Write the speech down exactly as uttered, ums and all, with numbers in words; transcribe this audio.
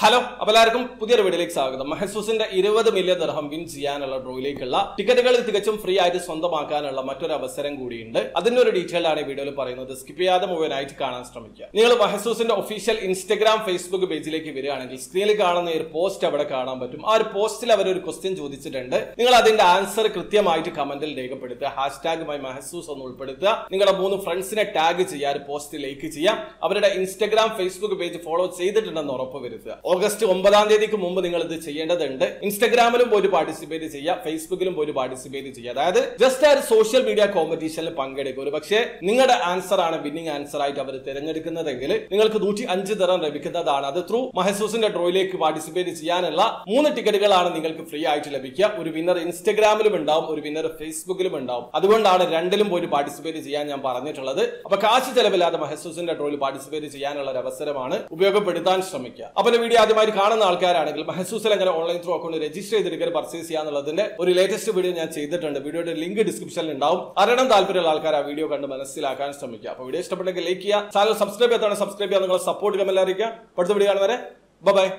Hello, അപ്പോൾ എല്ലാവർക്കും പുതിയൊരു വീഡിയോയിലേക്ക് സ്വാഗതം. മഹസൂസിന്റെ ഇരുപത് മില്യൺ ദിർഹം വിൻ ചെയ്യാനുള്ള ഡ്രോയിലേക്കുള്ള ടിക്കറ്റുകൾ തികച്ചും ഫ്രീ ആയിട്ട് സ്വന്തമാക്കാനുള്ള മറ്റൊരു അവസരം കൂടിയുണ്ട്. അതിന്റെ ഒരു ഡീറ്റെയിൽ ആണ് ഈ വീഡിയോയിൽ പറയുന്നത്. സ്കിപ്പ് ചെയ്യാതെ മുഴുവനായിട്ട് കാണാൻ ശ്രമിക്കുക. നിങ്ങൾ മഹസൂസിന്റെ ഒഫീഷ്യൽ ഇൻസ്റ്റാഗ്രാം ഫേസ്ബുക്ക് പേജിലേക്ക് വരികയാണെങ്കിൽ സ്ക്രീനിൽ കാണുന്ന ഒരു പോസ്റ്റ് അവിടെ കാണാൻ പറ്റും. ആ ഒരു പോസ്റ്റിൽ അവർ ഒരു ക്വസ്റ്റ്യൻ ചോദിച്ചിട്ടുണ്ട്. നിങ്ങൾ അതിന്റെ ആൻസർ കൃത്യമായിട്ട് കമന്റിൽ രേഖപ്പെടുത്തുക. ഹാഷ് ടാഗ് മൈ മഹസൂസ് എന്ന് ഉൾപ്പെടുത്തുക. നിങ്ങളുടെ മൂന്ന് ഫ്രണ്ട്സിനെ ടാഗ് ചെയ്യുക. ഒരു പോസ്റ്റ് ലൈക്ക് ചെയ്യാം. അവരുടെ ഇൻസ്റ്റാഗ്രാം ഫേസ്ബുക്ക് പേജ് ഫോളോ ചെയ്തിട്ടുണ്ടെന്ന് ഉറപ്പ് വരുത്തുക. ഓഗസ്റ്റ് ഒമ്പതാം തീയതിക്ക് മുമ്പ് നിങ്ങൾ ഇത് ചെയ്യേണ്ടതുണ്ട്. ഇൻസ്റ്റാഗ്രാമിലും പോയി പാർട്ടിസിപ്പേറ്റ് ചെയ്യുക, ഫേസ്ബുക്കിലും പോയി പാർട്ടിസിപ്പേറ്റ് ചെയ്യുക. അതായത് ജസ്റ്റ് ആ ഒരു സോഷ്യൽ മീഡിയ കോമ്പറ്റീഷനിൽ പങ്കെടുക്കുക. ഒരു പക്ഷേ നിങ്ങളുടെ ആൻസർ ആണ് വിന്നിംഗ് ആൻസർ ആയിട്ട് അവർ തിരഞ്ഞെടുക്കുന്നതെങ്കിൽ നിങ്ങൾക്ക് നൂറ്റി അഞ്ച് ദിർഹം ലഭിക്കുന്നതാണ്. അത് ത്രൂ മഹസൂസിന്റെ ഡ്രോയിലേക്ക് പാർട്ടിസിപ്പേറ്റ് ചെയ്യാനുള്ള മൂന്ന് ടിക്കറ്റുകളാണ് നിങ്ങൾക്ക് ഫ്രീ ആയിട്ട് ലഭിക്കുക. ഒരു വിന്നർ ഇൻസ്റ്റാഗ്രാമിലും ഉണ്ടാവും, ഒരു വിന്നർ ഫേസ്ബുക്കിലും ഉണ്ടാവും. അതുകൊണ്ടാണ് രണ്ടിലും പോയി പാർട്ടിസിപ്പേറ്റ് ചെയ്യാൻ ഞാൻ പറഞ്ഞിട്ടുള്ളത്. അപ്പൊ കാശ് ചെലവില്ലാതെ മഹസൂസിന്റെ ഡ്രോയിൽ പാർട്ടിസിപ്പേറ്റ് ചെയ്യാനുള്ള ഒരു അവസരമാണ്, ഉപയോഗപ്പെടുത്താൻ ശ്രമിക്കുക. അപ്പൊ വീഡിയോ ആദ്യമായി കാണുന്ന ആൾക്കാരാണെങ്കിൽ മഹസൂസിൽ എങ്ങനെ ഓൺലൈൻ ത്രൂ അക്കൗണ്ട് രജിസ്റ്റർ ചെയ്തെടുക്കാൻ പർച്ചേസ് ചെയ്യാന്നുള്ളതിന്റെ ഒരു ലേറ്റസ്റ്റ് വീഡിയോ ഞാൻ ചെയ്തിട്ടുണ്ട്. വീഡിയോയുടെ ലിങ്ക് ഡിസ്ക്രിപ്ഷനിൽ ഉണ്ടാവും. അറിയണം താല്പര്യമുള്ള ആൾക്കാർ ആ വീഡിയോ കണ്ട് മനസ്സിലാക്കാൻ ശ്രമിക്കുക. അപ്പോൾ വീഡിയോ ഇഷ്ടപ്പെട്ടെങ്കിൽ ലൈക്ക് ചെയ്യുക, ചാനൽ സബ്സ്ക്രൈബ് ചെയ്താണ് സബ്സ്ക്രൈബ് ചെയ്യാൻ നിങ്ങളുടെ സപ്പോർട്ട് കമന്റ് അറിയിക്കുക. അടുത്ത വീഡിയോ കാണുന്നവരെ ബൈ.